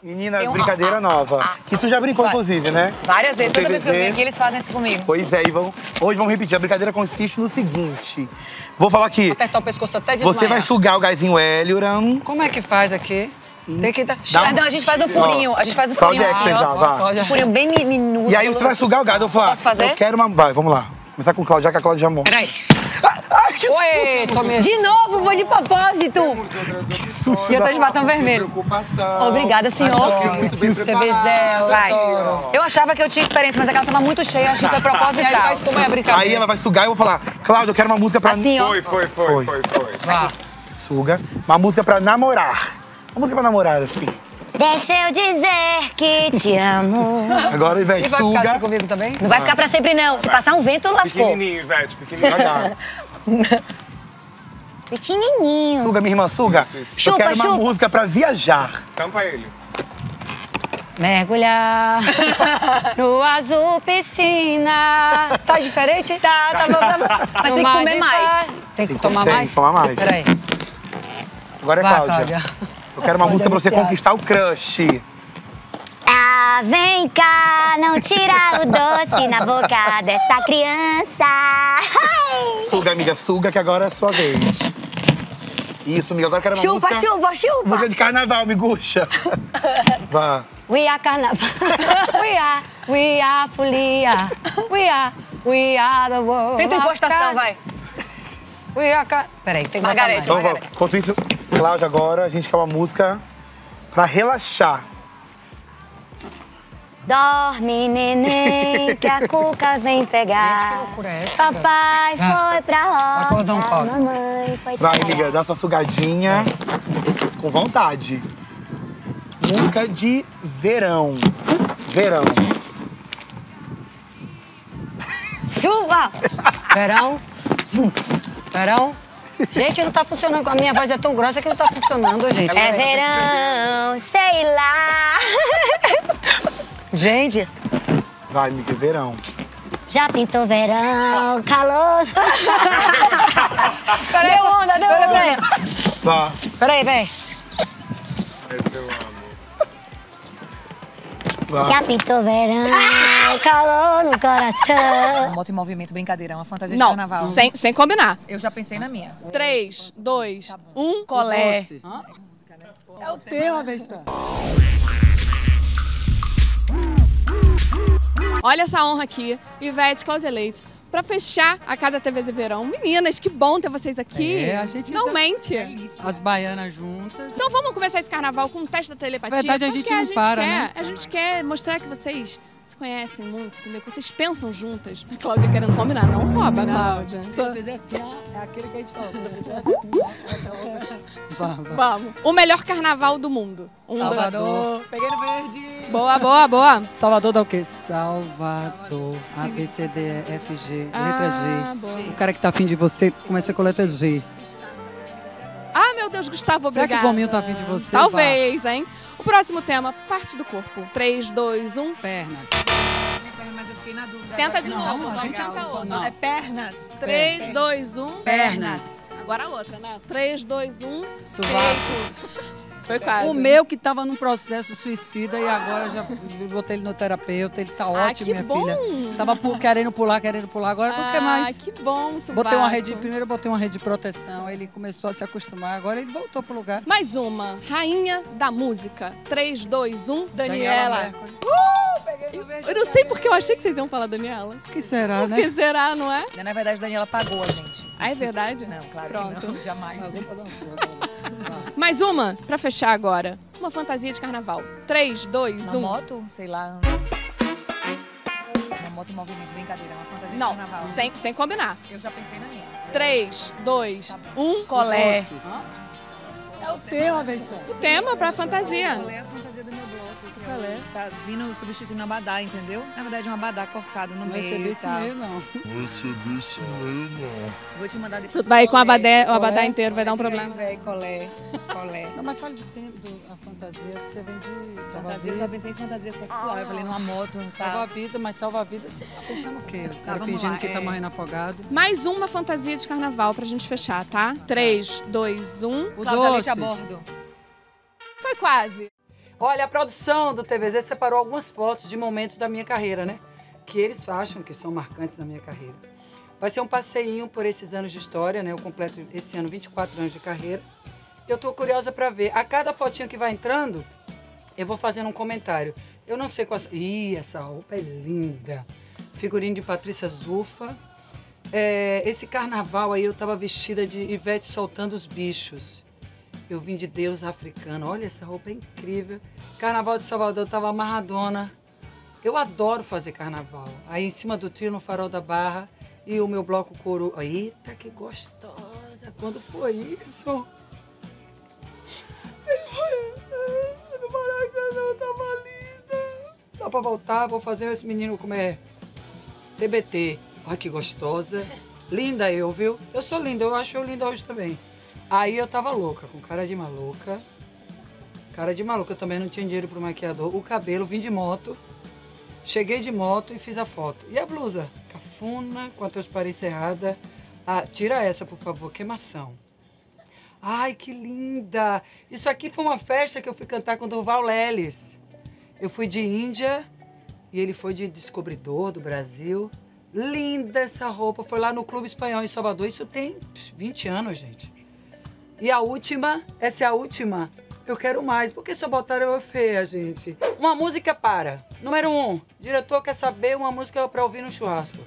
Menina, brincadeira nova. Que tu já brincou, inclusive, né? Várias vezes. Toda vez que eu venho aqui, eles fazem isso comigo. Pois é, e hoje vamos repetir. A brincadeira consiste no seguinte. Vou falar aqui. Apertar o pescoço até desmaiar. Você vai sugar o gásinho Hélioran. Como é que faz aqui? Tem que dar... Não, a gente faz um furinho. A gente faz um furinho assim, ó. Um furinho bem minúsculo. E aí você vai sugar o gás. Eu vou falar, posso fazer? Eu quero uma... Vai, vamos lá. Começar com Cláudia, que a Cláudia já morre. Peraí. Ai, que susto! Oi, de novo, vou de propósito! Que susto! E eu tô de batom vermelho. Obrigada, senhor. Muito bem TVZ, vai. Eu achava que eu tinha experiência, mas aquela tava muito cheia, eu achei que foi proposital. Aí ela vai sugar e eu vou falar, Cláudia, eu quero uma música pra... Assim, ó. Foi. Vai. Suga. Uma música pra namorar. Uma música pra namorada, filho. Deixa eu dizer que te amo. Agora, Ivete, suga. E vai ficar assim comigo também? Não vai ficar pra sempre, não. Se passar um vento, lascou. Pequenininho, Ivete, pequenininho. Pequenininho. Suga, minha irmã, suga. Isso. Eu quero uma música pra viajar. Tampa ele. Mergulhar no azul piscina. Tá diferente? Tá bom. Mas tem que comer mais. Tem que tomar mais? Peraí. Agora é Cláudia. Eu quero uma música pra você conquistar o crush. Ah, vem cá, não tira o doce na boca dessa criança. Ai. Suga, amiga, suga, que agora é a sua vez. Isso, amiga, agora eu quero uma música... Chupa! Música de carnaval, miguxa. Vá. We are carnaval. We are folia. We are the world. Tenta impostação, vai. We are carnaval. Peraí, tem que botar mais. Vamos. Enquanto isso... Cláudia, agora a gente quer uma música pra relaxar. Dorme, neném, que a cuca vem pegar. Gente, que loucura é essa? Papai foi pra roça, acordou um pouco. Mamãe foi pra roça. Vai, amiga, dá sua sugadinha com vontade. Música de verão. Verão. Chuva! Verão. Verão. Gente, não tá funcionando. A minha voz é tão grossa que não tá funcionando, gente. É verão, sei lá. Gente. Vai, amiga, verão. Já pintou verão, calor. Peraí, deu onda. Peraí, vem. Já pintou verão, calor no coração. Bota em movimento, brincadeira, uma fantasia de carnaval. Não, sem combinar. Eu já pensei na minha. 3, 2, 1, colé. É o teu, a besta. Olha essa honra aqui, Ivete, Cláudia Leite. Pra fechar a Casa TVZ Verão. Meninas, que bom ter vocês aqui. É, a gente finalmente. As baianas juntas. Então vamos começar esse carnaval com um teste da telepatia. Na verdade, a gente não para, né? A gente quer mostrar que vocês se conhecem muito, entendeu? Que vocês pensam juntas. A Cláudia querendo combinar. Não rouba, Cláudia. Se eu fizer assim, é aquele que a gente fala. Vamos. O melhor carnaval do mundo. Salvador. Peguei no verde. Boa. Salvador dá o quê? Salvador. A, B, C, D, E, F, G. Letra G. Boa. O cara que tá afim de você começa com a letra G. Ah, meu Deus, Gustavo, obrigada. Será que o Gominho tá afim de você? Talvez, hein? O próximo tema, parte do corpo. 3, 2, 1. Pernas. Mas eu fiquei na dúvida. Tenta de novo, vamos tentar outra. É pernas. 3, 2, 1. Pernas. Agora a outra, né? 3, 2, 1. Sovacos. Foi quase. O meu que tava num processo suicida e agora já botei ele no terapeuta, ele tá ótimo, minha filha. Tava querendo pular, agora não quer mais. Ah, que bom, subaco. Primeiro botei uma rede de proteção, ele começou a se acostumar, agora ele voltou pro lugar. Mais uma, rainha da música. 3, 2, 1, Daniela. Peguei no verde. Eu não sei porque eu achei que vocês iam falar Daniela. O que será, né? O que será, não é? Na verdade, Daniela pagou a gente. Ah, é verdade? Não, claro que não. Jamais. Mais uma, pra fechar agora. Uma fantasia de carnaval. 3, 2, 1. Uma moto, sei lá. Uma moto em movimento, brincadeira. Uma fantasia de carnaval. Não, sem combinar. Eu já pensei na minha. 3, 2, 1. Colé. É o tema, besta. O tema pra fantasia. Colé é a fantasia do meu bloco. Colé. Tá vindo substituindo um abadá, entendeu? Na verdade, é um abadá cortado no meio. Não recebi esse meio, não. Vou te mandar depois. Tu vai com o abadá inteiro, vai dar um problema. Colé. Não, mas fala do tempo, da fantasia, que você vem de fantasia. Eu só pensei em fantasia sexual, eu falei numa moto, sabe? Salva-vida, mas salva-vida, você tá pensando o quê? Tá fingindo que tá morrendo afogado. Mais uma fantasia de carnaval pra gente fechar, tá? 3, 2, 1. O doce. A bordo. Foi quase. Olha, a produção do TVZ separou algumas fotos de momentos da minha carreira, né? Que eles acham que são marcantes na minha carreira. Vai ser um passeinho por esses anos de história, né? Eu completo esse ano 24 anos de carreira. Eu tô curiosa para ver. A cada fotinho que vai entrando, eu vou fazendo um comentário. Eu não sei qual... Ih, essa roupa é linda. Figurino de Patrícia Zufa. É, esse carnaval aí eu tava vestida de Ivete soltando os bichos. Eu vim de Deus africana. Olha, essa roupa é incrível. Carnaval de Salvador, eu tava amarradona. Eu adoro fazer carnaval. Aí em cima do trio, no Farol da Barra. E o meu bloco coro... Eita, que gostosa! Quando foi isso? No Maracanã, eu tava linda! Dá pra voltar, vou fazer esse menino comer TBT. Olha que gostosa! Linda eu, viu? Eu sou linda, eu acho eu linda hoje também. Aí eu tava louca, com cara de maluca. Cara de maluca, eu também não tinha dinheiro pro maquiador. O cabelo, vim de moto. Cheguei de moto e fiz a foto. E a blusa? Cafuna, com a transparência errada. Ah, tira essa, por favor, queimação. Ai, que linda! Isso aqui foi uma festa que eu fui cantar com o Durval Lelles. Eu fui de Índia e ele foi de descobridor do Brasil. Linda essa roupa. Foi lá no Clube Espanhol em Salvador. Isso tem 20 anos, gente. E a última, essa é a última. Eu quero mais, porque só botaram eu feia, gente. Uma música para. Número 1. Diretor quer saber uma música pra ouvir no churrasco.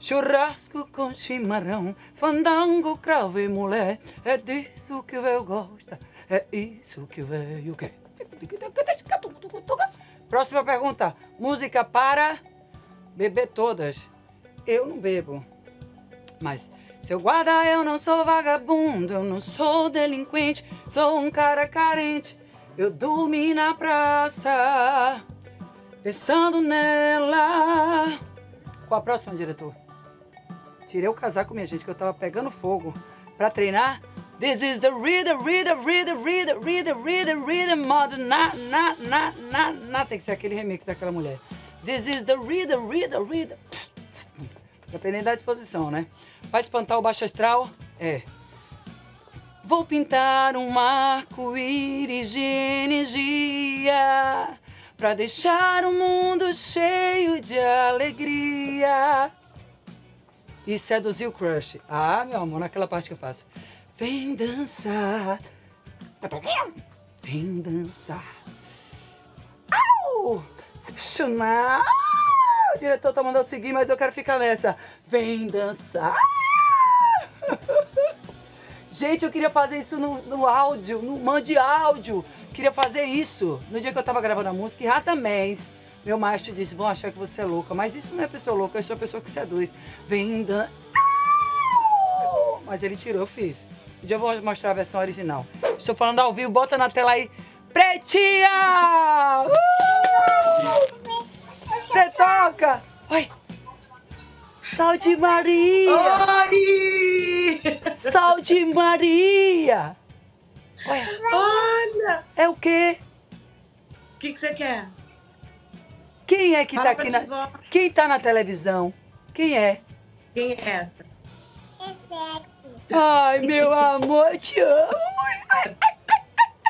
Churrasco com chimarrão, fandango, cravo e mulher. É disso que o velho gosta, é isso que o velho quer. Próxima pergunta. Música para beber todas. Eu não bebo, mas... Seu guarda, eu não sou vagabundo, eu não sou delinquente, sou um cara carente. Eu dormi na praça, pensando nela. Qual a próxima, diretor? Tirei o casaco, minha gente, que eu tava pegando fogo. Pra treinar, this is the rhythm, rhythm, rhythm, rhythm, rhythm, rhythm, rhythm, modo na. Tem que ser aquele remix daquela mulher. This is the rhythm, rhythm, rhythm. Dependendo da disposição, né? Vai espantar o baixo astral? É. Vou pintar um arco-íris de energia pra deixar o mundo cheio de alegria e seduzir o crush. Ah, meu amor, naquela parte que eu faço. Vem dançar. Vem dançar. Au! Se apaixonar. O diretor tá mandando seguir, mas eu quero ficar nessa. Vem dançar. Gente, eu queria fazer isso no áudio, no mande áudio. Queria fazer isso. No dia que eu tava gravando a música, e Rata Mês, meu maestro disse, vão achar que você é louca. Mas isso não é pessoa louca, isso é uma pessoa que seduz. Vem dançar. Mas ele tirou, eu fiz. Um dia eu vou mostrar a versão original. Estou falando ao vivo, bota na tela aí. Pretinha! Você toca! Oi! Sal de Maria! Oi! Sal de Maria! Olha! Olha. É o quê? O que você quer? Quem é que fala tá aqui na... Volta. Quem tá na televisão? Quem é? Quem é essa? Esse aqui. Ai, meu amor, eu te amo!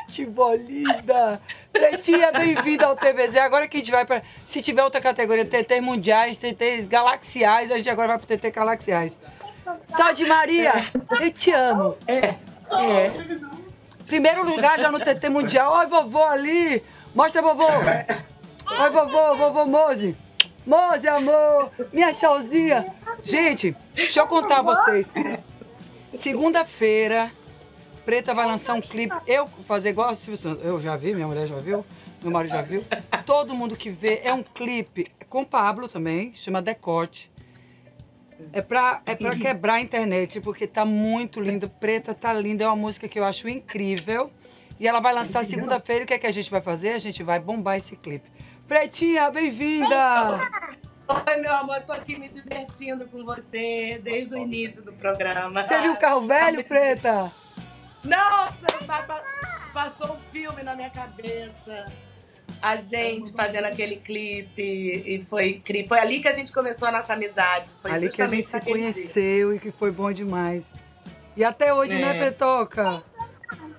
Tibo linda! Pretinha, bem-vinda ao TVZ. Agora que a gente vai para... Se tiver outra categoria, TT mundiais, TTs galaxiais, a gente agora vai pro TT galaxiais. Sal de Maria, eu te amo. É. Primeiro lugar já no TT mundial. Olha vovô ali. Mostra, vovô. Olha, vovô Mose. Mose, amor. Minha salzinha. Gente, deixa eu contar a vocês. Segunda-feira... Preta vai lançar um clipe, eu fazer igual a Silvio Santos, eu já vi, minha mulher já viu, meu marido já viu, todo mundo que vê, é um clipe com Pablo também, chama Decote, é pra quebrar a internet, porque tá muito lindo, Preta tá linda, é uma música que eu acho incrível, e ela vai lançar segunda-feira, o que é que a gente vai fazer? A gente vai bombar esse clipe. Pretinha, bem-vinda! Oi, meu amor, tô aqui me divertindo com você, desde o início do programa. Você viu o carro velho, Preta? Nossa, passou um filme na minha cabeça. A gente fazendo aquele clipe e foi incrível. Foi ali que a gente começou a nossa amizade. Foi ali que a gente se conheceu e que foi bom demais. E até hoje, né, Petoca?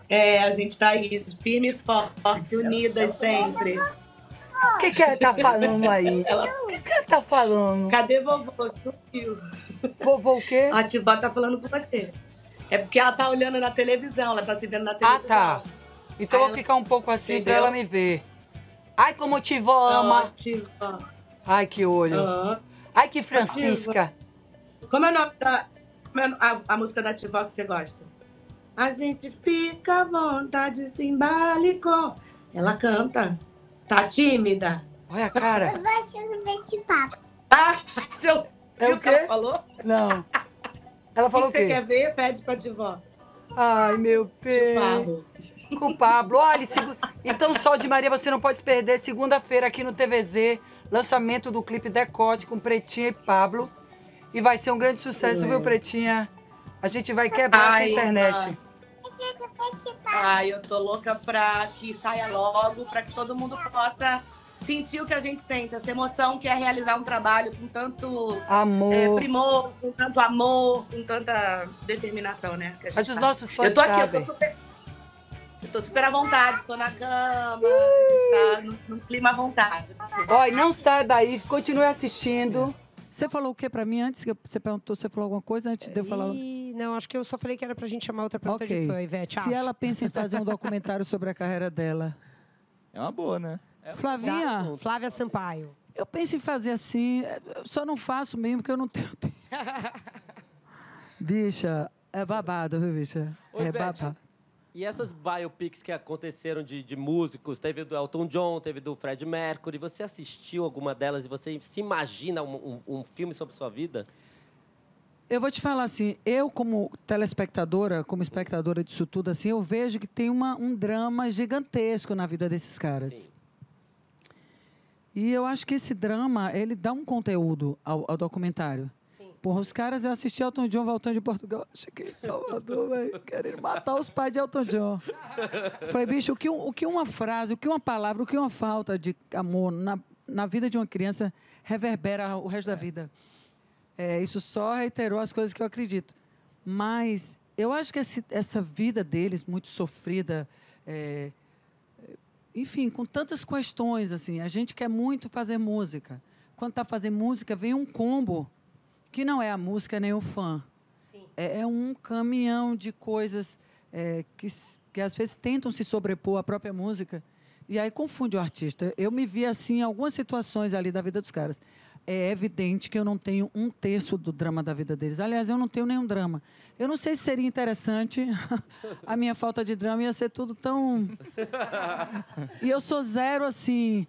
É, a gente tá aí, firme e forte, unidas sempre. O que ela tá falando aí? O que ela tá falando? Cadê vovô? Vovô o quê? A Tivó tá falando com você. É porque ela tá olhando na televisão, ela tá se vendo na televisão. Ah, tá. Então aí eu vou ficar um pouco assim, entendeu? Pra ela me ver. Ai, como a Tivó ama. Tivó. Ai, que olho. Uhum. Ai, que Francisca. Como é o nome da... A música da Tivó que você gosta? A gente fica à vontade, se embalicou. Ela canta. Tá tímida? Olha a cara. Eu gosto do bate-papo. Ah, eu... É o que ela falou? Não. Ela falou o quê? Se você quer ver, pede pra Tivó. Ai, meu Deus. Com o Pablo. Olha, então, Sol de Maria, você não pode perder. Segunda-feira aqui no TVZ, lançamento do clipe Decote com Pretinha e Pablo. E vai ser um grande sucesso, viu, Pretinha? A gente vai quebrar essa internet. Ai, eu tô louca pra que saia logo, pra que todo mundo possa sentir o que a gente sente, essa emoção que é realizar um trabalho com tanto amor. Primor, com tanto amor, com tanta determinação, né? Que a gente mas os nossos fãs sabem. Eu tô super à vontade, tô na cama, a gente tá num clima à vontade. Olha, não sai daí, continue assistindo. Você falou o que pra mim antes? Você perguntou, você falou alguma coisa antes de eu falar? Não, acho que eu só falei que era pra gente chamar outra pergunta de fã, Ivete. Se ela pensa em fazer um documentário sobre a carreira dela. É uma boa, né? Flavinha? Flávia Sampaio. Eu penso em fazer assim, eu só não faço mesmo, porque eu não tenho tempo. Bicha, é babado, viu, bicha? Oi, é babado. E essas biopics que aconteceram de músicos, teve do Elton John, teve do Freddie Mercury, você assistiu alguma delas e você se imagina um filme sobre sua vida? Eu vou te falar assim, eu como telespectadora, como espectadora disso tudo, assim, eu vejo que tem um drama gigantesco na vida desses caras. Sim. E eu acho que esse drama, ele dá um conteúdo ao documentário. Porra, os caras, eu assisti Elton John voltando de Portugal. Cheguei em Salvador, velho, querendo matar os pais de Elton John. Falei, bicho, o que uma frase, o que uma palavra, o que uma falta de amor na vida de uma criança reverbera o resto da vida. É, isso só reiterou as coisas que eu acredito. Mas eu acho que essa vida deles, muito sofrida, enfim, com tantas questões, assim, a gente quer muito fazer música. Quando está fazendo música, vem um combo que não é a música nem o fã. Sim. É um caminhão de coisas que às vezes tentam se sobrepor à própria música e aí confunde o artista. Eu me vi assim em algumas situações ali da vida dos caras. É evidente que eu não tenho um terço do drama da vida deles. Aliás, eu não tenho nenhum drama. Eu não sei se seria interessante. A minha falta de drama ia ser tudo tão... E eu sou zero assim...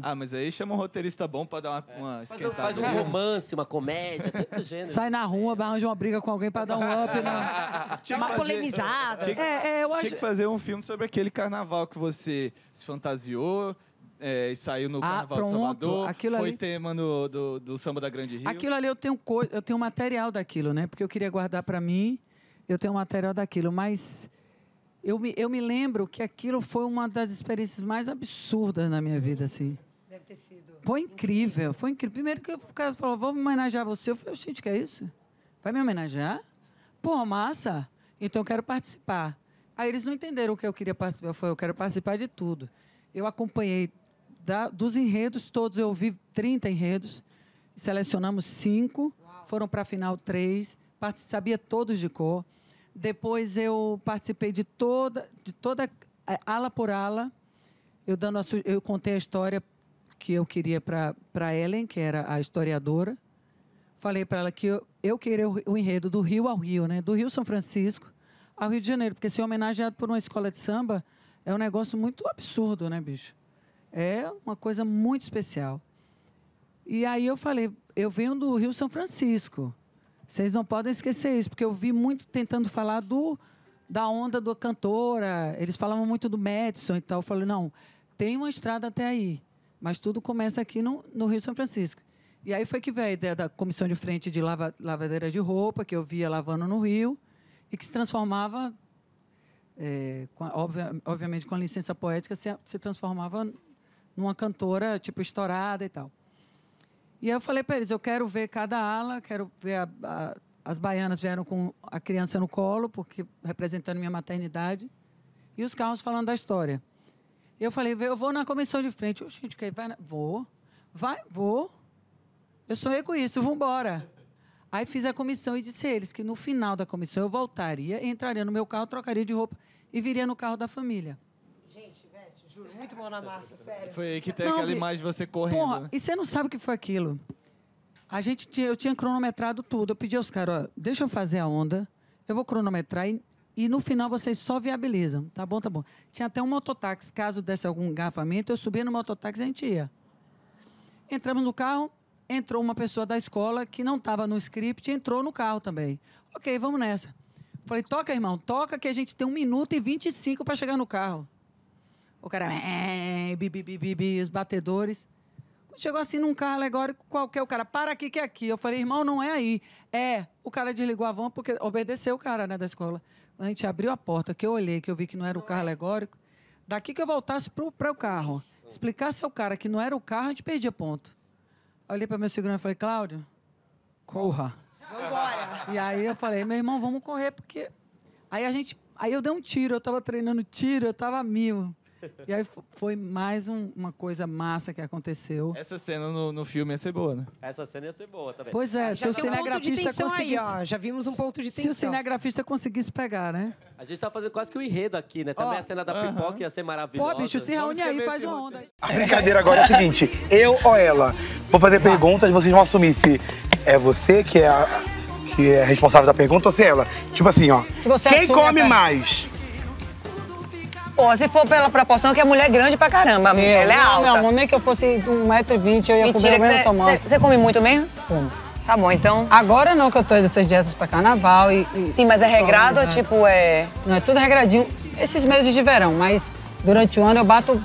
Ah, mas aí chama um roteirista bom pra dar uma esquentada. Faz um romance, uma comédia, tanto gênero. Sai na rua, arranja uma briga com alguém pra dar um up. Dá uma polemizada. Tinha que fazer um filme sobre aquele carnaval que você se fantasiou e saiu no Carnaval de Salvador. Aquilo foi ali... tema do Samba da Grande Rio. Aquilo ali eu tenho material daquilo, né? Porque eu queria guardar pra mim, eu tenho material daquilo, mas... Eu me lembro que aquilo foi uma das experiências mais absurdas na minha vida, assim. Deve ter sido. Foi incrível, foi incrível. Primeiro que o cara falou, vamos homenagear você. Eu falei, gente, o que é isso? Vai me homenagear? Porra, massa. Então, eu quero participar. Aí eles não entenderam o que eu queria participar. Eu falei, eu quero participar de tudo. Eu acompanhei dos enredos todos. Eu vi 30 enredos. Selecionamos 5. Uau. Foram para a final 3. Sabia todos de cor. Depois eu participei de toda ala por ala. Eu contei a história que eu queria para Ellen, que era a historiadora. Falei para ela que eu queria o enredo do Rio ao Rio, né? Do Rio São Francisco ao Rio de Janeiro, porque ser homenageado por uma escola de samba é um negócio muito absurdo, né, bicho? É uma coisa muito especial. E aí eu falei, eu venho do Rio São Francisco. Vocês não podem esquecer isso, porque eu vi muito tentando falar da onda da cantora. Eles falavam muito do Madison e tal. Eu falei, não, tem uma estrada até aí, mas tudo começa aqui no Rio São Francisco. E aí foi que veio a ideia da comissão de frente de lavadeira de roupa, que eu via lavando no Rio, e que se transformava, obviamente com a licença poética, se transformava numa cantora tipo estourada e tal. E aí eu falei para eles, eu quero ver cada ala, quero ver As baianas vieram com a criança no colo, porque representando minha maternidade. E os carros falando da história. Eu falei, eu vou na comissão de frente. Oh, gente, que vai na... Vou. Vai, vou. Eu sonhei com isso, vamos embora. Aí fiz a comissão e disse a eles que no final da comissão eu voltaria, entraria no meu carro, trocaria de roupa e viria no carro da família. Gente, Ivete, juro, muito bom na massa, sério. Foi aí que teve aquela imagem de você correndo. Porra, né? E você não sabe o que foi aquilo. A gente tinha, eu tinha cronometrado tudo. Eu pedi aos caras, ó, deixa eu fazer a onda, eu vou cronometrar e no final vocês só viabilizam. Tá bom, tá bom. Tinha até um mototáxi, caso desse algum engarrafamento, eu subia no mototáxi e a gente ia. Entramos no carro, entrou uma pessoa da escola que não estava no script, entrou no carro também. Ok, vamos nessa. Falei, toca, irmão, toca que a gente tem 1 minuto e 25 para chegar no carro. O cara, os batedores. Chegou assim num carro alegórico qualquer, o cara, para aqui que é aqui. Eu falei, irmão, não é aí. É, o cara desligou a van porque obedeceu o cara, né, da escola. A gente abriu a porta, que eu olhei, que eu vi que não era o carro alegórico. Daqui que eu voltasse para o carro, explicasse ao cara que não era o carro, a gente perdia ponto. Olhei para meu segurança e falei, Cláudio, corra. Vamos embora. E aí eu falei, meu irmão, vamos correr, porque... Aí a gente... Aí eu dei um tiro, eu tava treinando tiro, eu tava mil. E aí foi mais uma coisa massa que aconteceu. Essa cena no filme ia ser boa, né? Essa cena ia ser boa também. Pois é, se o cinegrafista conseguisse... Aí, ó, já vimos um ponto de tensão. Se o cinegrafista conseguisse pegar, né? A gente tá fazendo quase que um enredo aqui, né? Também a cena da pipoca ia ser maravilhosa. Pô, bicho, se reúne aí, faz uma onda. A brincadeira agora é a seguinte, eu ou ela? Vou fazer perguntas e vocês vão assumir se é você que é responsável da pergunta ou se é ela. Tipo assim, ó. Quem come mais? Pô, se for pela proporção, que a mulher é grande pra caramba, amiga. Ela é alta. Não, nem que eu fosse 1,20 m, eu ia comer o mesmo tomate. Você come muito mesmo? Como. Tá bom, então... Agora não, que eu tô dessas dietas pra carnaval e sim, mas é regrado ou tipo é... Não, é tudo regradinho. Esses meses de verão, mas durante o ano eu bato...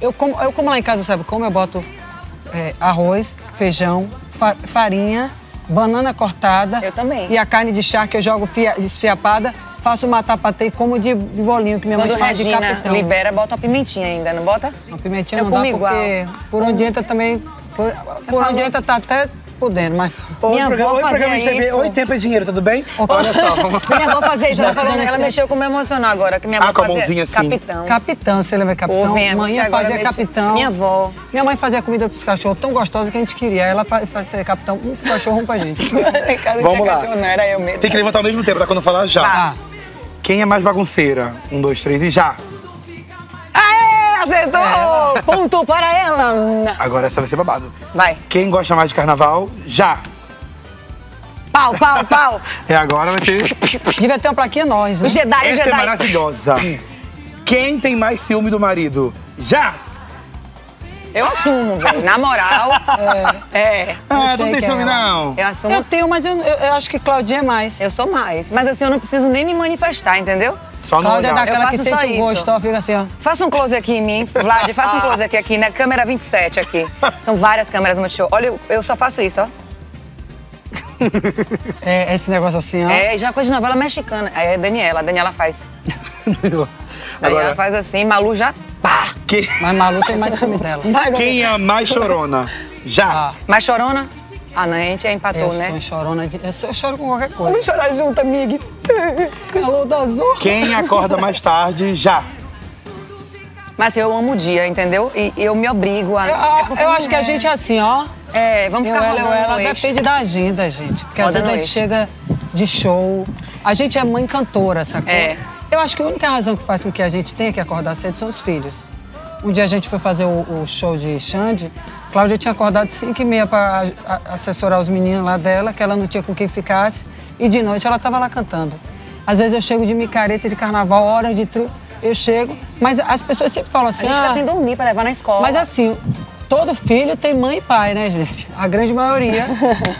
Eu como lá em casa, sabe como? Eu boto arroz, feijão, farinha, banana cortada... Eu também. E a carne de charque eu jogo desfiapada. Faço uma tapatê e como de bolinho, que minha mãe faz de capitão. Libera, bota a pimentinha ainda, não bota? A pimentinha não dá, porque por onde entra também... Por onde entra tá até podendo, mas... Oi, programa de TV. Oi, tempo é dinheiro, tudo bem? Olha só. Minha avó fazia isso, ela mexeu com o meu emocional agora, que minha avó fazia... Ah, com a mãozinha assim. Capitão. Capitão, você lembra capitão? Minha mãe fazia capitão. Minha avó. Minha mãe fazia comida pros cachorros tão gostosa que a gente queria. Ela fazia capitão, um pro cachorro, um pra gente. Vamos lá. Não era eu mesmo. Tem que levantar ao mesmo tempo, tá? Quando falar, já. Quem é mais bagunceira? 1, 2, 3 e já! Aê! Acertou! É. Ponto para ela! Agora essa vai ser babado. Vai. Quem gosta mais de carnaval? Já! Pau, pau, pau! É, agora vai ser... Devia ter uma plaquinha nós, né? O Jedi, essa o Jedi. É maravilhosa. Quem tem mais ciúme do marido? Já! Eu assumo, velho. Na moral... Ah, não tem ciúme, não. Eu assumo. Eu tenho, mas eu acho que Cláudia é mais. Eu sou mais. Mas assim, eu não preciso nem me manifestar, entendeu? Só Cláudia é daquela que sente o gosto, ó, fica assim, ó. Faça um close aqui em mim, Vlad. Faça um close aqui, na câmera 27 aqui. São várias câmeras no show. Olha, eu só faço isso, ó. É esse negócio assim, ó. É, já é coisa de novela mexicana. Aí é a Daniela faz. Agora... Ela faz assim, Malu já... Pá! Que... Mas Malu tem mais ciúme dela. Quem é a mais chorona? Já! Ah. Mais chorona? Ah, não, a gente empatou, eu né? Eu sou chorona, eu choro com qualquer coisa. Vamos chorar junto, amigues. Calor da azul. Quem acorda mais tarde? Já! Mas assim, eu amo o dia, entendeu? E eu me obrigo a... Eu acho que a gente é assim, ó. É, vamos ficar rolando ela depende da agenda, gente. Porque às vezes a gente chega de show. A gente é mãe cantora, sacou? É. Eu acho que a única razão que faz com que a gente tenha que acordar cedo são os filhos. Um dia a gente foi fazer o show de Xande, Cláudia tinha acordado 5h30 para assessorar os meninos lá dela, que ela não tinha com quem ficasse, e de noite ela estava lá cantando. Às vezes eu chego de micareta de carnaval, hora de truque, eu chego, mas as pessoas sempre falam assim... A gente fica sem dormir para levar na escola. Mas assim, todo filho tem mãe e pai, né, gente? A grande maioria.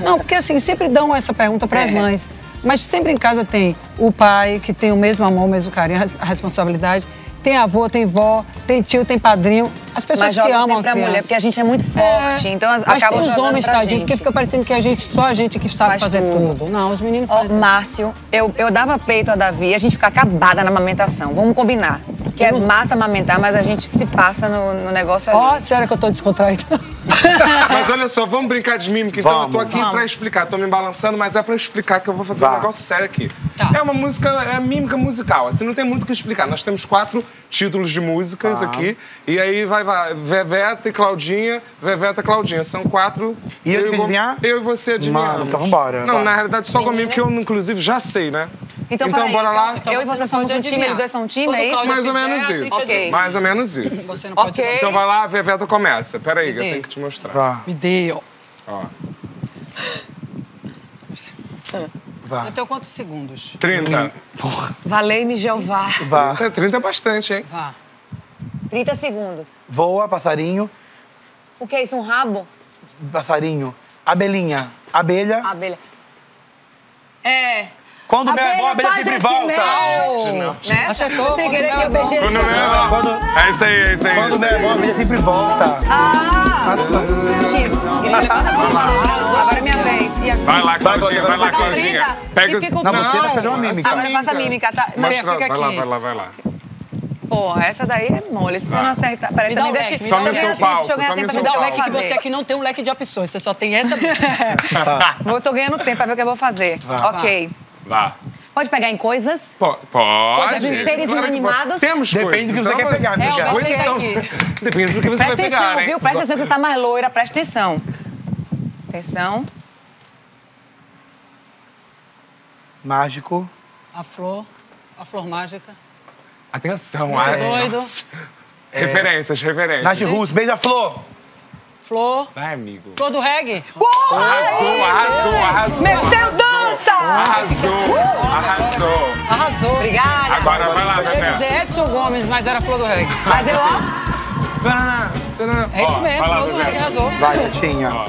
Não, porque assim, sempre dão essa pergunta para as mães. Mas sempre em casa tem o pai, que tem o mesmo amor, o mesmo carinho, a responsabilidade. Tem avô, tem vó, tem tio, tem padrinho. As pessoas que amam a mulher, porque a gente é muito forte, então acaba os homens, tadinho, porque fica parecendo que a gente, só a gente que sabe fazer tudo. Não, os meninos fazem. Márcio, eu dava peito a Davi, a gente fica acabada na amamentação, vamos combinar. Que é massa amamentar, mas a gente se passa no negócio ali. Ó, será que eu tô descontraída? Mas olha só, vamos brincar de mímica, então eu tô aqui pra explicar. Tô me balançando, mas é pra explicar que eu vou fazer um negócio sério aqui. Tá. É uma música, é mímica musical, assim, não tem muito o que explicar. Nós temos 4 títulos de músicas aqui, e aí vai, Veveta e Claudinha, Veveta e Claudinha. São 4. E eu e você adivinhamos. Mano, então vambora. Não, na realidade só comigo, que eu, inclusive, já sei, né? Então bora lá. Eu e você somos um time, os dois são um time, é isso? Mais ou menos isso. Okay. Mais ou menos isso. Você não pode okay. Então vai lá, a Veveta começa. Peraí, eu tenho que te mostrar. Vá. Me dê, ó. Vá. Eu tenho quantos segundos? 30. Porra. Valei-me, Jeová. Vá. 30 é bastante, hein? Vá. 30 segundos. Voa, passarinho. O que é isso? Um rabo? Passarinho. Abelhinha. Abelha. Abelha. É... Quando minha avó abelha sempre volta. Né? Acertou. Sem querer que eu beijei. É isso aí. Quando minha avó abelha sempre volta. Ah! Agora minha vez. Vai lá, Claudinha. Pega o... Não, você vai fazer uma mímica. Agora faça a mímica, tá? Maria, fica aqui. Vai lá. Porra, essa daí é mole. Se você não acertar... Me dá o leque. Tome o seu palco. Me dá o leque, que você aqui não tem um leque de opções. Você só tem essa... Eu tô ganhando tempo pra ver o que eu vou fazer. Ok. Lá. Pode pegar em coisas? Pode. Seres inanimados? Temos coisas. Depende do que você quer pegar, amiga. Depende do que você vai pegar, né? Presta atenção, viu? Presta atenção que você tá mais loira. Presta atenção. Atenção. Mágico. A flor. A flor mágica. Atenção, ai. Muito doido. Referências. Nath Russo, beija-flor. Flor. Vai, amigo. Flor do reggae. Arrasou. Meteu dança! Arrasou. Obrigada. Agora vai lá, Gabriel. Eu ia dizer Edson Gomes, mas era Flor do reggae. Mas eu, ó. É isso mesmo, Flor do reggae arrasou. Vai, gatinha.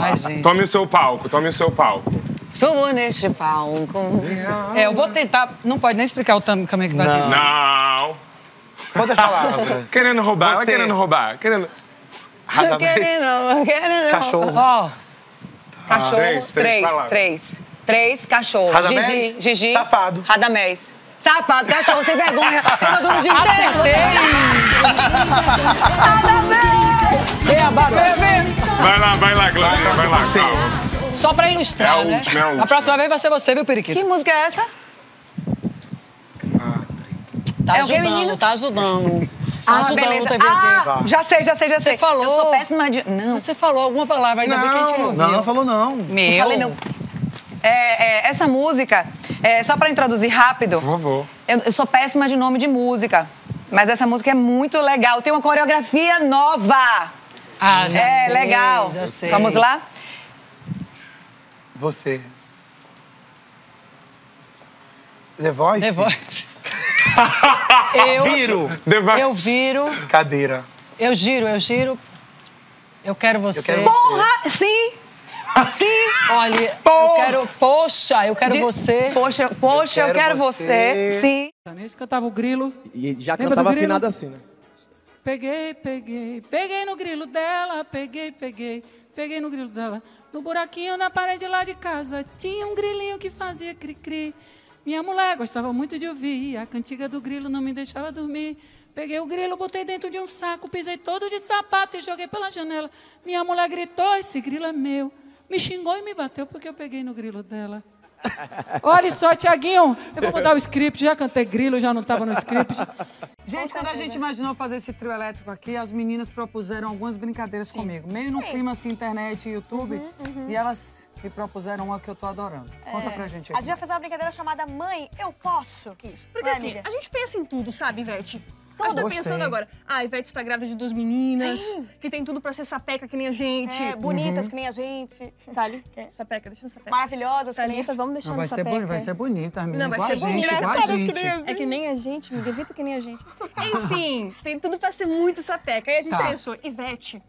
Ai, gente. Tome o seu palco. Subo neste palco. É, eu vou tentar... Não pode nem explicar o caminho que vai ter. Não. Quantas palavras? Querendo roubar. Radamés. Cachorro. Ó. Cachorro. Três. Cachorro. Radamés. Gigi. Safado. Radamés. Safado, cachorro, sem vergonha. Todo mundo de Radamés. Vai lá, Glória. Calma. Só pra ilustrar, né? A próxima vez vai ser você, viu, Periquito? Que música é essa? Tá ajudando. Ajudando, TVZ. Já sei. Você falou. Eu sou péssima de... Não. Você falou alguma palavra, ainda bem que a gente não viu. Não falou. Eu falei não. Essa música, só pra introduzir rápido... Por favor. Eu sou péssima de nome de música, mas essa música é muito legal. Tem uma coreografia nova. Já sei. É, legal. Já sei. Vamos lá? Você. The Voice. Eu viro. Cadeira. Eu giro. Eu quero você. Porra! Sim! Olha, porra. Eu quero você. Poxa, eu quero você. Sim. Nesse cantava o grilo. E já cantava afinado assim, né? Peguei no grilo dela. Peguei no grilo dela. No buraquinho na parede lá de casa. Tinha um grilinho que fazia cri-cri. Minha mulher gostava muito de ouvir, a cantiga do grilo não me deixava dormir. Peguei o grilo, botei dentro de um saco, pisei todo de sapato e joguei pela janela. Minha mulher gritou, esse grilo é meu. Me xingou e me bateu porque eu peguei no grilo dela. Olha só, Tiaguinho, eu vou mudar o script, já cantei grilo, já não estava no script. Gente, quando a gente imaginou fazer esse trio elétrico aqui, as meninas propuseram algumas brincadeiras comigo. Meio no clima, assim, internet e YouTube, e elas... E propuseram uma que eu tô adorando. Conta pra gente aí. A gente vai fazer uma brincadeira chamada Mãe, Eu Posso? Isso. Porque assim, a gente pensa em tudo, sabe, Ivete? Eu tô pensando agora. A Ivete tá grávida de 2 meninas. Sim. Que tem tudo pra ser sapeca que nem a gente. Bonitas que nem a gente. Tá ali? Sapeca, deixa no sapeca. Maravilhosas, bonitas, vamos deixar no sapeca. Vai ser bonita, as meninas. Não, vai ser bonita. É que nem a gente, me devito que nem a gente. Enfim, tem tudo pra ser muito sapeca. Aí a gente pensou, Ivete...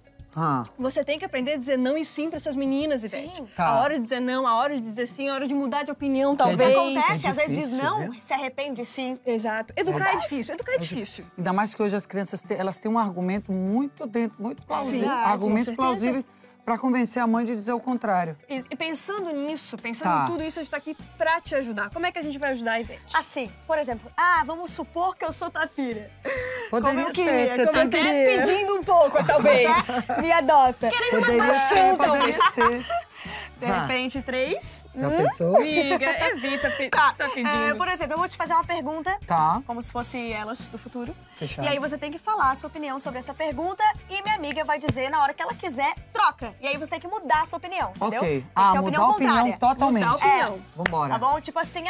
Você tem que aprender a dizer não e sim para essas meninas, Ivete. A hora de dizer não, a hora de dizer sim, a hora de mudar de opinião, talvez. Acontece, às vezes diz não, se arrepende de sim. Exato. Educar é difícil, educar é difícil. Ainda mais que hoje as crianças elas têm um argumento muito plausível. Argumentos plausíveis para convencer a mãe de dizer o contrário. Isso. E pensando nisso, pensando em tudo isso, a gente tá aqui pra te ajudar. Como é que a gente vai ajudar a Ivete? Assim, por exemplo, vamos supor que eu sou tua filha. Poderia como eu queria, ser, como eu queria. Pedindo um pouco, talvez. Me adota. Querendo uma paixão, talvez. De repente, 3. Já pensou? Amiga, evita tá pedindo. Por exemplo, eu vou te fazer uma pergunta, como se fosse elas do futuro. Fechado. E aí você tem que falar a sua opinião sobre essa pergunta e minha amiga vai dizer, na hora que ela quiser, troca. E aí você tem que mudar a sua opinião, entendeu? Ok. Mudar a opinião totalmente. Mudar a opinião. Vambora. Tá bom? Tipo assim,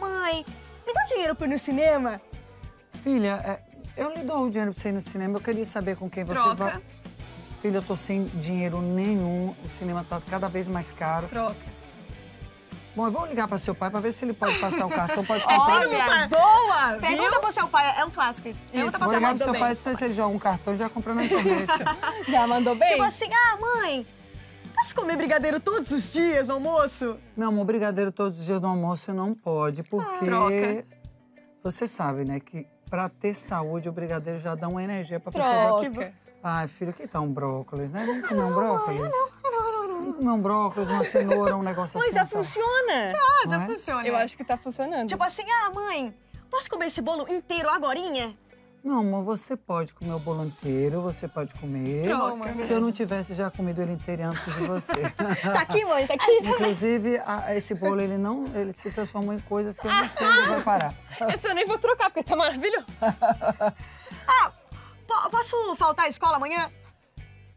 mãe, me dá dinheiro pra ir no cinema? Filha, eu lhe dou o dinheiro pra você ir no cinema, eu queria saber com quem você vai. Filha, eu tô sem dinheiro nenhum, o cinema tá cada vez mais caro. Troca. Bom, eu vou ligar pra seu pai pra ver se ele pode passar o cartão. Pode passar. Olha, boa! Pergunta pro seu pai, é um clássico isso. Pergunta pro seu pai. Se ele joga um cartão, já comprou meu internet. Já mandou bem? Tipo assim, mãe, posso comer brigadeiro todos os dias no almoço? Não, amor, brigadeiro todos os dias no almoço não pode, porque... Troca. Você sabe, né, que pra ter saúde, o brigadeiro já dá uma energia pra pessoa... Troca. Ai, filho, que tal um brócolis, né? Vamos comer um brócolis? Vamos comer um brócolis, uma cenoura, um negócio assim. Mas já funciona. Já funciona. Eu acho que tá funcionando. Tipo assim, mãe, posso comer esse bolo inteiro agorinha? Não, amor, você pode comer o bolo inteiro, você pode comer. Troca. Se eu não tivesse já comido ele inteiro antes de você. Tá aqui, mãe, tá aqui. Inclusive, esse bolo, ele se transformou em coisas que eu não sei onde vai parar. Essa eu nem vou trocar, porque tá maravilhoso. Posso faltar à escola amanhã?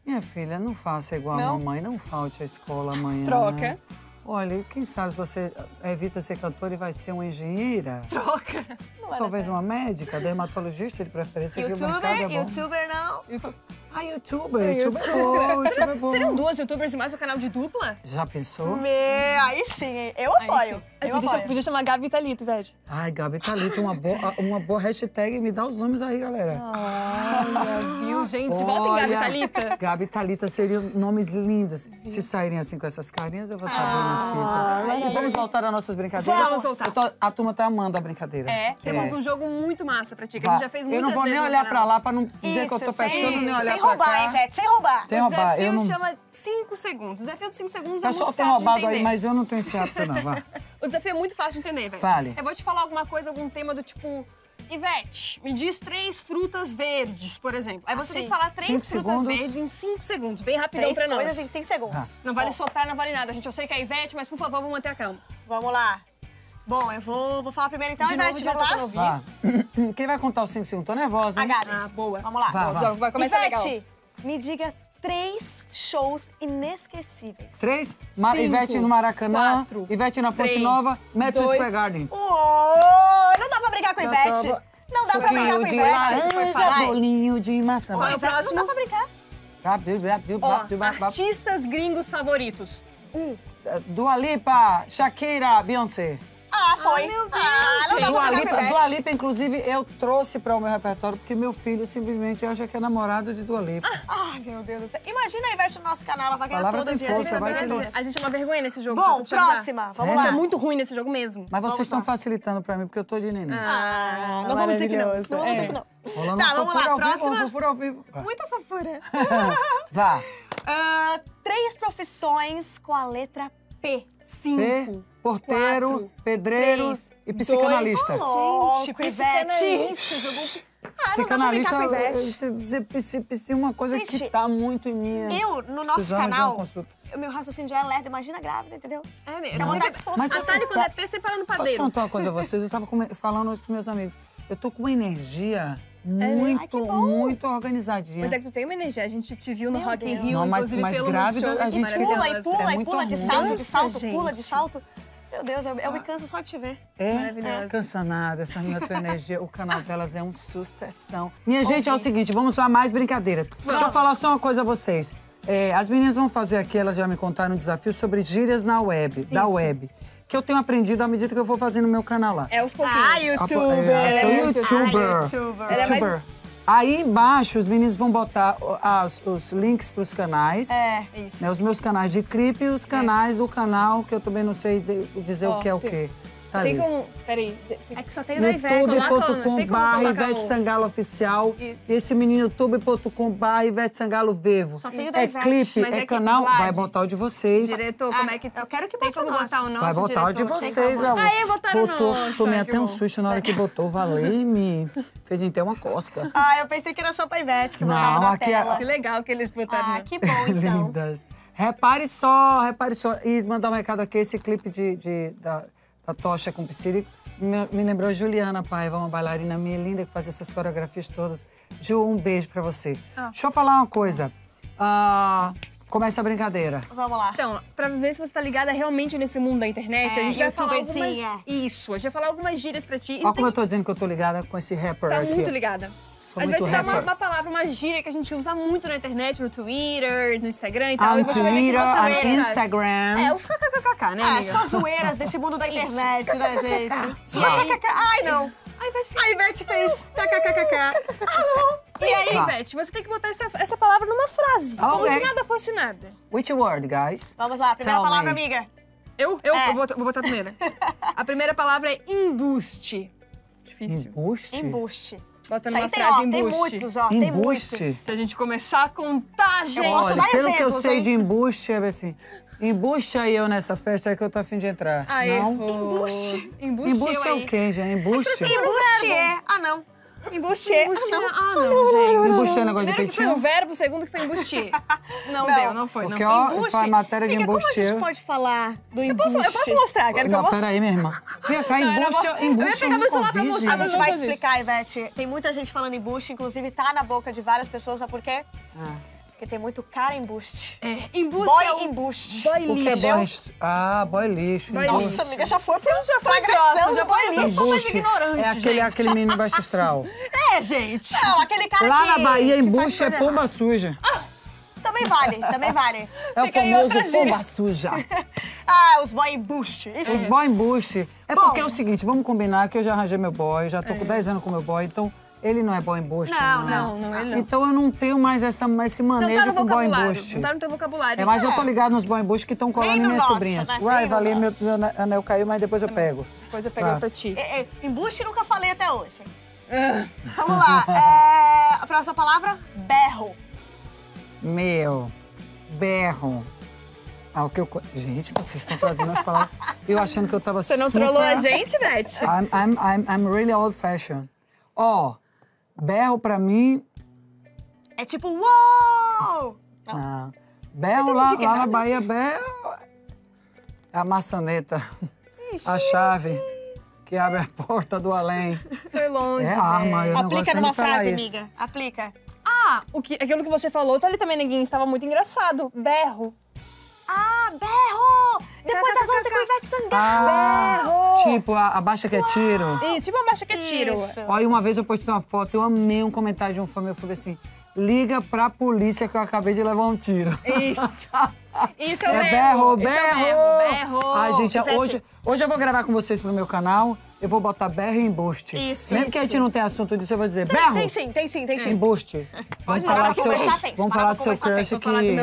Minha filha, não faça igual a mamãe, não falte à escola amanhã. Troca. Né? Olha, quem sabe você evita ser cantora e vai ser uma engenheira? Troca. Não talvez uma médica, dermatologista de preferência. YouTuber? É YouTuber não. YouTuber bom. Seriam duas YouTubers e mais um canal de dupla? Já pensou? Aí sim, eu apoio. Podia chamar Gabi Talito, velho. Ai, Gabi Talito, uma boa hashtag. Me dá os nomes aí, galera. Viu, gente? Volta em Gabi Talita. Gabi Talita seriam nomes lindos. Se saírem assim com essas carinhas, eu vou estar bem na fita. Vamos voltar às nossas brincadeiras? Vamos voltar. A turma tá amando a brincadeira. Temos um jogo muito massa pra ti, que a gente já fez muitas vezes. Eu não vou nem olhar pra lá pra não dizer que eu tô pescando, nem olhar. Sem roubar, Ivete, sem roubar. Sem roubar. O desafio chama 5 segundos. O desafio de 5 segundos é muito fácil de entender. O pessoal tem roubado aí, mas eu não tenho esse hábito, não. Vá. O desafio é muito fácil de entender, Ivete. Fale. Eu vou te falar alguma coisa, algum tema do tipo... Ivete, me diz 3 frutas verdes, por exemplo. Aí você tem que falar 3 frutas verdes em 5 segundos. Bem rapidão pra nós. 3 coisas em 5 segundos. Não vale soprar, não vale nada, gente. Eu sei que é Ivete, mas por favor, vamos manter a calma. Vamos lá. Bom, eu vou falar primeiro então, Ivete, vamos lá? Quem vai contar os 5 segundos? Tô nervosa, hein? A Gabi. Boa. Vamos lá. Vai começar legal. Ivete, me diga 3 shows inesquecíveis. 3? Ivete no Maracanã, 4, Ivete na Fonte Nova, Madison Square Garden. Não dá pra brigar com a Ivete. Não dá pra brigar com a Ivete. Bolinho de maçã. Qual é o próximo? Não dá pra brincar. Artistas gringos favoritos. Dua Lipa, Shakira, Beyoncé. Foi. Meu Deus. Dua Lipa, inclusive, eu trouxe para o meu repertório porque meu filho simplesmente acha que é namorado de Dua Lipa. Meu Deus do céu. Imagina a Ivete no nosso canal, ela vai ganhar todo dia. A gente é uma vergonha nesse jogo. Bom, próxima. Vamos lá. É muito ruim nesse jogo mesmo. Mas vocês estão facilitando para mim porque eu tô de neném. Não vamos dizer que não. Não vamos dizer que não. Tá, vamos lá. Próxima. Fofura ao vivo. Muita fofura. Vá. 3 profissões com a letra P. 5. Porteiro, 4, pedreiro 3, e psicanalista. Gente, Ivete. Psicanalista é uma coisa que tá muito em mim. Eu, no nosso canal, o meu raciocínio já é alerta. Imagina grávida, entendeu? É mesmo. Mas a Thalia, quando é P, você para no padeiro. Posso contar uma coisa a vocês? Eu tava falando hoje com meus amigos. Eu tô com uma energia... Muito organizadinha. Mas é que tu tem uma energia, a gente te viu no Rock in Rio, inclusive pelo grávida, a gente pula de salto. Meu Deus, eu me canso só de te ver. Maravilhosa. Cansa nada, essa minha tua energia, o canal delas é uma sucessão. Minha gente, é o seguinte, vamos a mais brincadeiras. Deixa eu falar só uma coisa a vocês. As meninas vão fazer aqui, elas já me contaram um desafio sobre gírias na web, da web. Que eu tenho aprendido à medida que eu vou fazendo o meu canal lá. É os pouquinhos. Ah, youtuber! Eu sou youtuber. Ela é mais Aí embaixo os meninos vão botar os links para os canais. É, isso. Né, os meus canais de clipe e os canais do canal, que eu também não sei dizer o que é o quê. Tá tem ali. Peraí. É que só tem o da Ivete. youtube.com/IveteSangaloOficial. E esse menino, youtube.com/IveteSangaloVivo. Só tem o da Ivete. É clipe, mas é canal. Vlad, vai botar o de vocês. Diretor, como é que... Eu quero que bote o nosso. Botar o nosso, vai botar o de vocês. Aí, botaram o nosso. Tomei até um susto na hora que botou. Valei-me. Fez até uma cosca. Ah, eu pensei que era só pra Ivete que botava na tela. Que legal que eles botaram. Ah, que bom, então. Lindas. Repare só, repare só. E mandar um recado aqui, esse clipe da tocha com piscílico, me lembrou Juliana Paiva, uma bailarina minha linda que faz essas coreografias todas. Ju, um beijo pra você. Deixa eu falar uma coisa. Começa a brincadeira. Vamos lá. Então, pra ver se você tá ligada realmente nesse mundo da internet, a gente vai falar algumas... Isso, a gente vai falar algumas gírias pra ti. Olha como eu tô dizendo que eu tô ligada com esse rapper aqui. Tá muito ligada. Mas vai te dar uma palavra, uma gíria que a gente usa muito na internet, no Twitter, no Instagram e tal. No Twitter, no Instagram. É, os kkkk, né, amiga? É, só zoeiras desse mundo da internet, isso, né, gente? Só kkk. Ai, não. A Ivete fez kkkk. Ah, não. E aí, Ivete, você tem que botar essa palavra numa frase. Como se nada fosse nada. Which word, guys? Vamos lá, primeira palavra, amiga. Eu vou botar a primeira. A primeira palavra é embuste. Difícil. Embuste? Embuste. Bota numa frase embuste. Tem muitos, ó. Embuste? Tem muitos. Se a gente começar a contar, gente... Olha, pelo que eu sei de embuste, é assim... Embuste aí eu nessa festa aí que eu tô a fim de entrar. Aí, não? Embuste? Embuste é o quê, gente? Embuste? Embuste é... Ah, não. Embuste é... Ah, não, gente. Embuste é um negócio de peitinho? Primeiro que foi o verbo, segundo que foi embuste. Não deu, não foi. Porque, ó, foi matéria de embuste. Como a gente pode falar do embuste? Eu posso mostrar, quero que eu... Não, peraí, minha irmã. Vem cá, embuste, embuste. Eu ia pegar meu celular pra mostrar. A gente vai explicar, Ivete. Tem muita gente falando embuste, inclusive tá na boca de várias pessoas, sabe por quê? Porque tem muito cara embuste. É. Embuste. Boy embuste. Boy lixo. Ah, boy lixo. Nossa, amiga, já foi pra graça. Já foi lixo. Eu sou mais ignorante, é aquele menino baixo astral. É, gente. Não, aquele cara lá na Bahia, embuste é pomba suja. Ah, também vale, também vale. É o famoso pomba suja. Ah, os boy embuste. Os boy embuste. É porque é o seguinte, vamos combinar que eu já arranjei meu boy, já tô com 10 anos com meu boy, então... Ele não é boy embuste, não, né? Não, ele não. Então eu não tenho mais esse manejo com boy embuste. Não tá no teu vocabulário. É, mas eu tô ligado nos boy embuste que estão colando minhas sobrinhas. Né? Uai, valeu, meu anel caiu, mas depois eu pego. Depois eu pego pra ti. Embuste nunca falei até hoje. Vamos lá. A próxima palavra, berro. Meu, berro. Ah, o que eu... Gente, vocês estão trazendo as palavras. Eu achando que eu tava super... Você não trollou a gente, Beth? I'm really old fashioned. Ó... Berro, pra mim... É tipo, uou! Não. Berro, lá na Bahia, berro... É a maçaneta, a chave que abre a porta do além. Foi longe, é arma, eu não gosto numa frase, amiga. Aplica. Ah, aquilo que você falou, tá ali também, neguinho, estava muito engraçado. Berro. Ah, berro! Depois das 11 com o Ivete Sangalo. Berro! Tipo, abaixa que é tiro. Isso, tipo abaixa que é tiro. Olha, uma vez eu postei uma foto, eu amei um comentário de um fã meu, eu falei assim, liga pra polícia que eu acabei de levar um tiro. Isso. Isso é berro. Berro, berro, berro. Ai, gente, hoje eu vou gravar com vocês pro meu canal, eu vou botar berro e embuste. Isso, mesmo que a gente não tenha assunto disso, eu vou dizer berro. Tem sim, tem sim, tem sim. Embuste. Vamos falar do seu crush. Vamos falar do seu crush que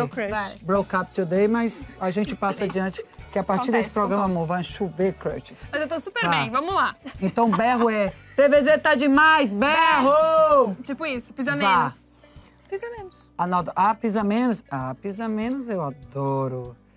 broke up today, mas a gente passa adiante. Que a partir desse programa, amor, vai chover crushes. Mas eu tô super bem, vamos lá. Então berro é... TVZ tá demais, berro! Tipo isso, pisa menos. Pisa menos. Ah, pisa menos? Ah, pisa menos eu adoro.